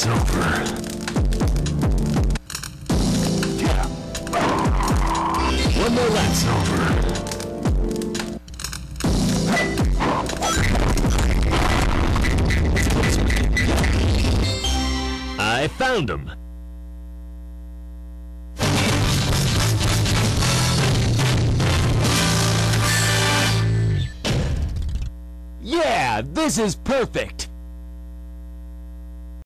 It's over. That's over. I found him. Yeah, this is perfect.